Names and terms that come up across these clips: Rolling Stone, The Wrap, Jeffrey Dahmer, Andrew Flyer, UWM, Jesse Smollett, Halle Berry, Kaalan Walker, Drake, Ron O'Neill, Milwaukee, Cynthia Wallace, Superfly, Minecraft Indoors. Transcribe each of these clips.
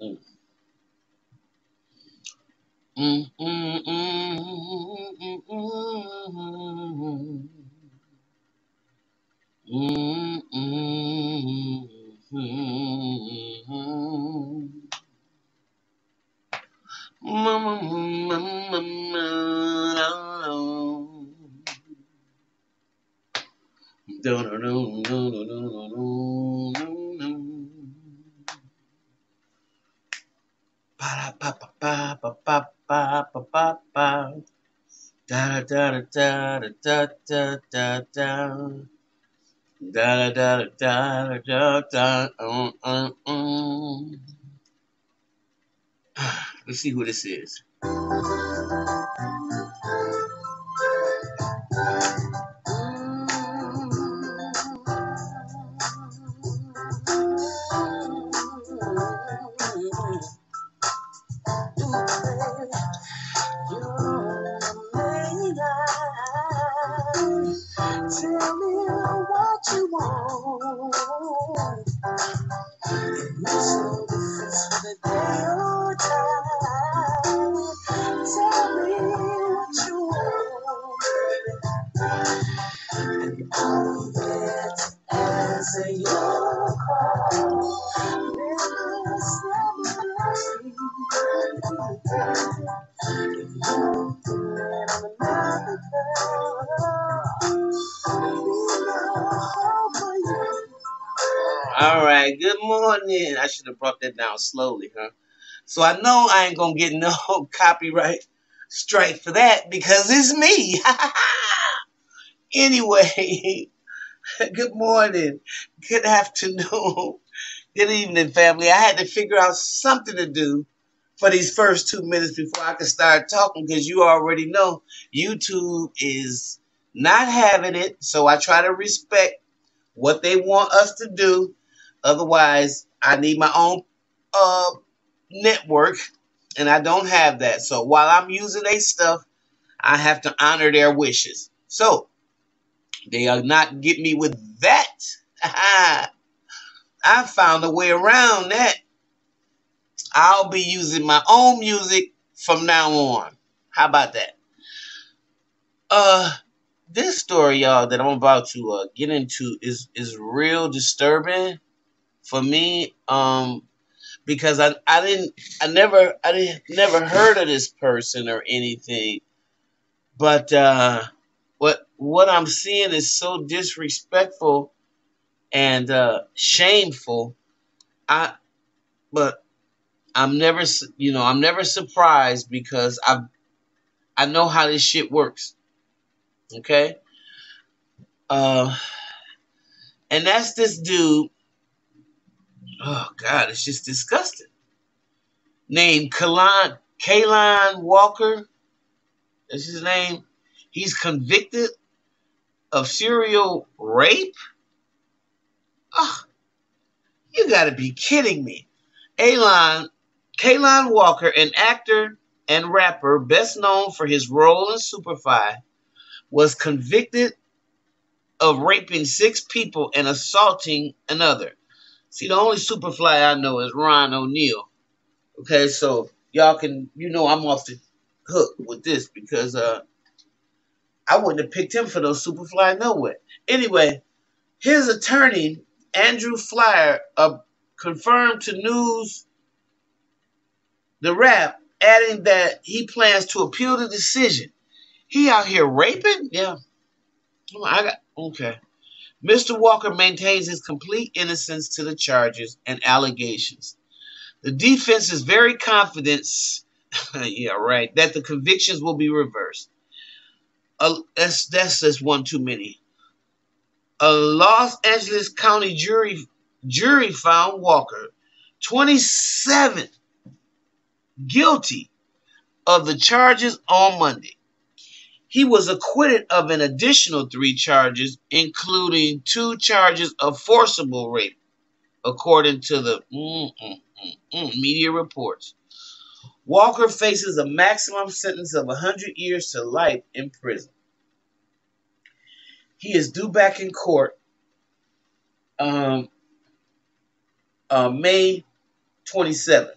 Let's see who this is. I should have brought that down slowly, huh? So I know I ain't gonna get no copyright strike for that because it's me. Anyway, good morning, good afternoon, good evening, family. I had to figure out something to do for these first 2 minutes before I could start talking because you already know YouTube is not having it, so I try to respect what they want us to do. Otherwise, I need my own network, and I don't have that. So while I'm using their stuff, I have to honor their wishes. So they are not getting me with that. I found a way around that. I'll be using my own music from now on. How about that? This story, y'all, that I'm about to get into is real disturbing. For me, because I never heard of this person or anything, but what I'm seeing is so disrespectful and shameful. But I'm never surprised because I know how this shit works. Okay, and that's this dude. Oh, God, it's just disgusting. Named Kaalan Walker. That's his name. He's convicted of serial rape? Oh, you got to be kidding me. Kaalan Walker, an actor and rapper best known for his role in Superfly, was convicted of raping 6 people and assaulting another. See, the only Superfly I know is Ron O'Neill. Okay, so y'all can, you know, I'm off the hook with this because I wouldn't have picked him for those Superfly nowhere. Anyway, his attorney, Andrew Flyer, confirmed to News The Wrap, adding that he plans to appeal the decision. He out here raping? Yeah. Okay. Mr. Walker maintains his complete innocence to the charges and allegations. The defense is very confident, yeah, right, that the convictions will be reversed. That's just one too many. A Los Angeles County jury found Walker 27 guilty of the charges on Monday. He was acquitted of an additional 3 charges, including 2 charges of forcible rape, according to the media reports. Walker faces a maximum sentence of 100 years to life in prison. He is due back in court May 27th.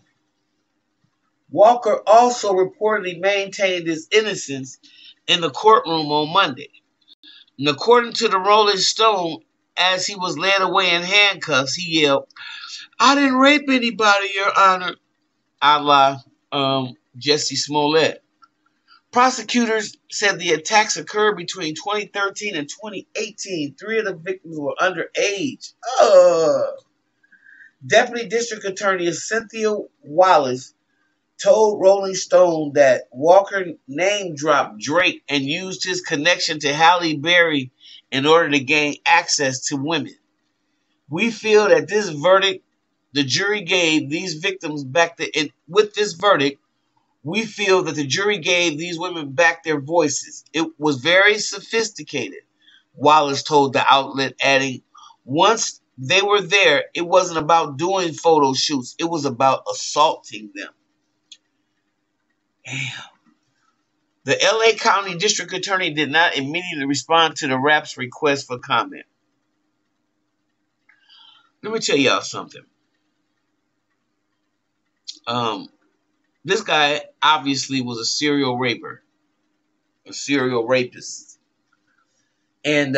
Walker also reportedly maintained his innocence in the courtroom on Monday. And according to the Rolling Stone, as he was led away in handcuffs, he yelled, "I didn't rape anybody, Your Honor," a la Jesse Smollett. Prosecutors said the attacks occurred between 2013 and 2018. 3 of the victims were underage. Deputy District Attorney Cynthia Wallace told Rolling Stone that Walker name-dropped Drake and used his connection to Halle Berry in order to gain access to women. "We feel that this verdict the jury gave these victims back with this verdict, we feel that the jury gave these women back their voices. It was very sophisticated," Wallace told the outlet, adding, "Once they were there, it wasn't about doing photo shoots. It was about assaulting them." Damn. The LA County District Attorney did not immediately respond to the Wrap's request for comment. Let me tell y'all something. This guy obviously was a serial raper, a serial rapist. And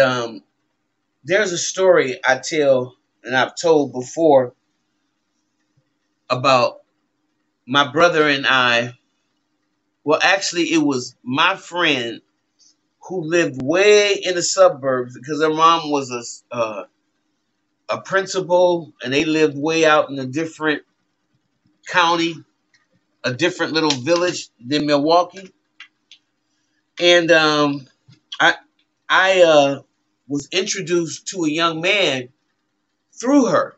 there's a story I tell, and I've told before, about my brother and I. Well, actually, it was my friend who lived way in the suburbs because her mom was a principal, and they lived way out in a different county, a different little village than Milwaukee. And I was introduced to a young man through her.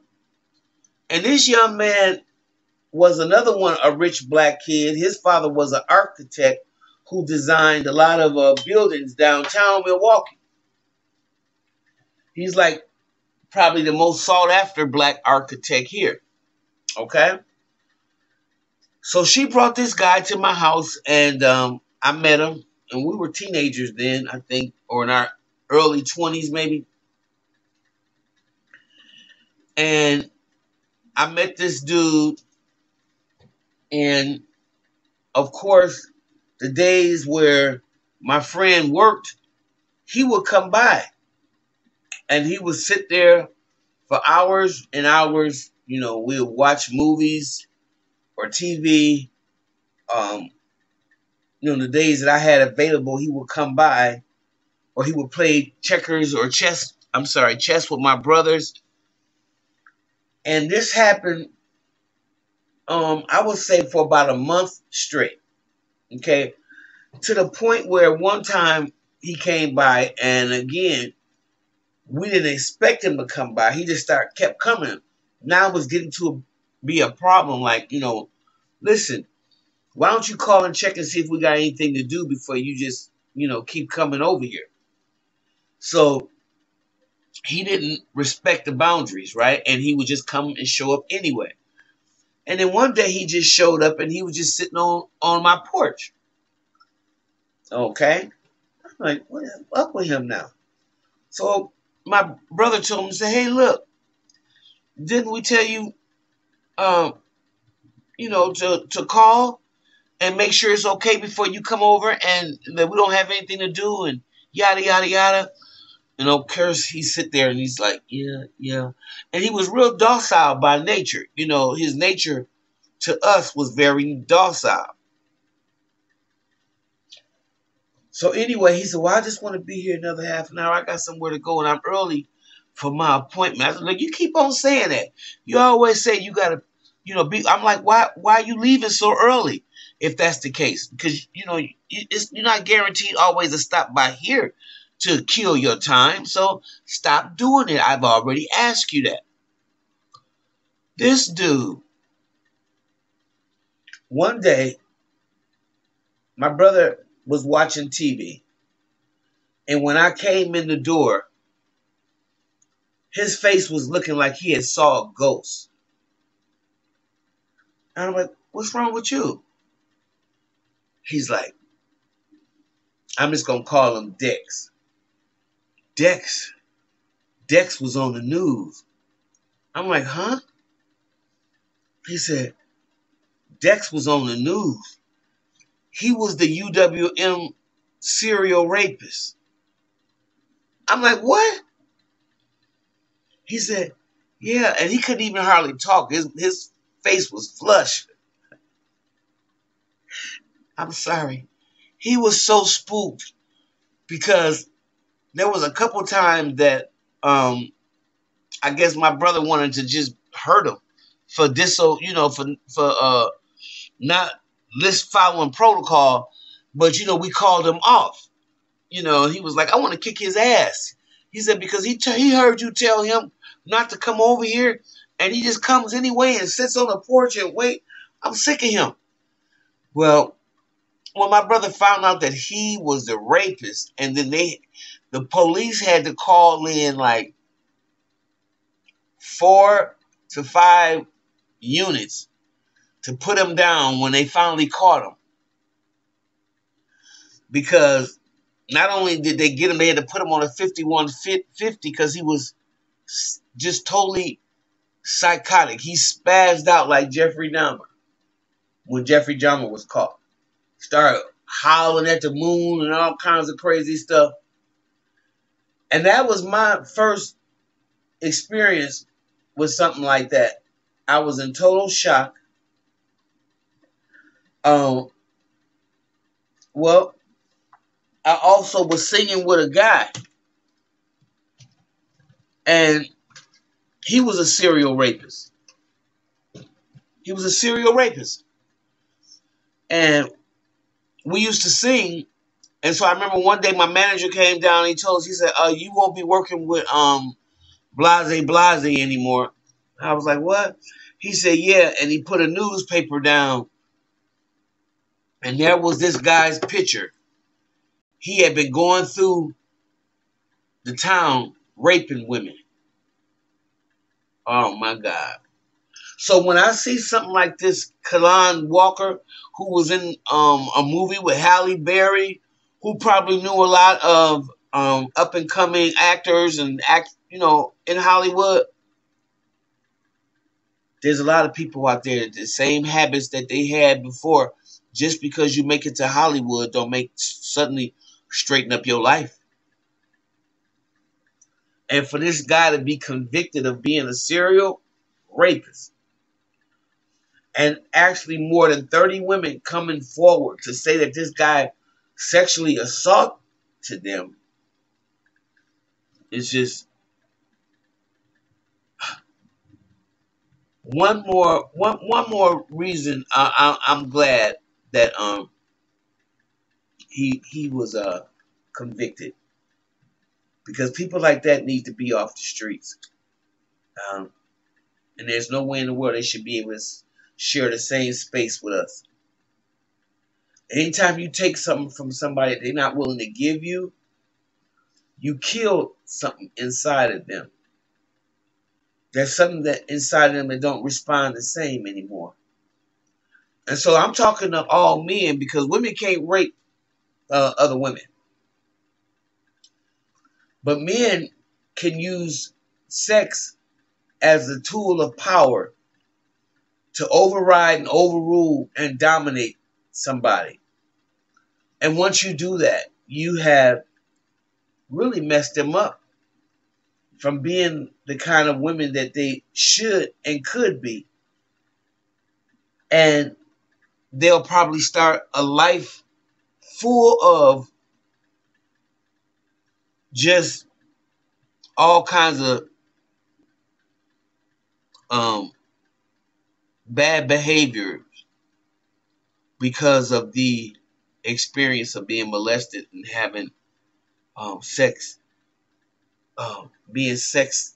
And this young man was another one, a rich black kid. His father was an architect who designed a lot of buildings downtown Milwaukee. He's like probably the most sought after black architect here. Okay? So she brought this guy to my house, and I met him, and we were teenagers then, I think, or in our early 20s maybe. And I met this dude, and of course, the days where my friend worked, he would come by, and he would sit there for hours and hours. You know, we would watch movies or TV. You know, the days that I had available, he would come by, or he would play checkers or chess. I'm sorry, chess with my brothers. And this happened, I would say, for about a month straight. Okay? To the point where one time he came by, and again, we didn't expect him to come by. He just kept coming. Now it was getting to be a problem. Like, you know, listen, why don't you call and check and see if we got anything to do before you just, you know, keep coming over here? So he didn't respect the boundaries, right? And he would just come and show up anyway. And then one day he just showed up, and he was just sitting on my porch. Okay? I'm like, what's up with him now? So my brother told him, said, "Hey, look, didn't we tell you, you know, to call and make sure it's okay before you come over, and that we don't have anything to do, and yada, yada, yada." And of course, he sit there, and he's like, "Yeah, yeah." And he was real docile by nature. You know, his nature to us was very docile. So anyway, he said, "Well, I just want to be here another half an hour. I got somewhere to go, and I'm early for my appointment." I said, "Look, you keep on saying that. You always say you got to, you know, be." I'm like, why are you leaving so early if that's the case? Because, you know, you're not guaranteed always to stop by here to kill your time, so stop doing it. I've already asked you that. This dude, one day, my brother was watching TV, and when I came in the door, his face was looking like he had saw a ghost. And I'm like, "What's wrong with you?" He's like, I'm just going to call him Dex. Dex was on the news. I'm like, huh? He said, Dex was on the news. He was the UWM serial rapist. I'm like, what? He said, yeah, and he couldn't even hardly talk. His face was flushed. I'm sorry. He was so spooked because there was a couple times that I guess my brother wanted to just hurt him for this, so you know, for not following protocol. But you know, we called him off. You know, he was like, I want to kick his ass. He said because he heard you tell him not to come over here, and he just comes anyway and sits on the porch and wait. I'm sick of him. Well, when my brother found out that he was the rapist, and then the police had to call in like 4 to 5 units to put him down when they finally caught him. Because not only did they get him, they had to put him on a 51-50 because he was just totally psychotic. He spazzed out like Jeffrey Dahmer when Jeffrey Dahmer was caught. Started howling at the moon and all kinds of crazy stuff. And that was my first experience with something like that. I was in total shock. Well, I also was singing with a guy. And he was a serial rapist. He was a serial rapist. And we used to sing, and so I remember one day my manager came down and he told us, he said, you won't be working with Blase anymore. I was like, what? He said, yeah, and he put a newspaper down, and there was this guy's picture. He had been going through the town raping women. Oh, my God. So when I see something like this, Kaalan Walker, who was in a movie with Halle Berry, who probably knew a lot of up-and-coming actors and you know, in Hollywood, there's a lot of people out there the same habits that they had before. Just because you make it to Hollywood, don't suddenly straighten up your life. And for this guy to be convicted of being a serial rapist. And actually more than 30 women coming forward to say that this guy sexually assaulted them. It's just one more reason I'm glad that he was convicted, because people like that need to be off the streets, and there's no way in the world they should be able to share the same space with us. Anytime you take something from somebody they're not willing to give you, you kill something inside of them. There's something that inside of them that don't respond the same anymore. And so I'm talking to all men, because women can't rape other women. But men can use sex as a tool of power to override and overrule and dominate somebody. And once you do that, you have really messed them up from being the kind of women that they should and could be. And they'll probably start a life full of just all kinds of bad behaviors because of the experience of being molested and having sex, being sexed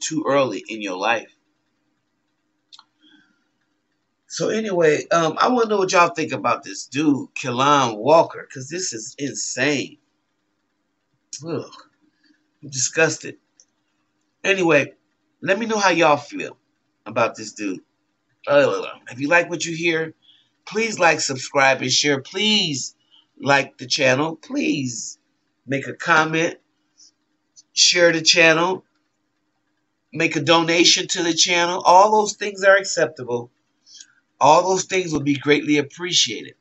too early in your life. So anyway, I want to know what y'all think about this dude, Kaalan Walker, because this is insane. Ugh, I'm disgusted. Anyway, let me know how y'all feel about this dude. If you like what you hear, please like, subscribe, and share. Please like the channel. Please make a comment. Share the channel. Make a donation to the channel. All those things are acceptable. All those things will be greatly appreciated.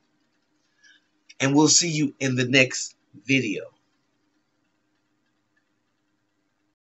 And we'll see you in the next video.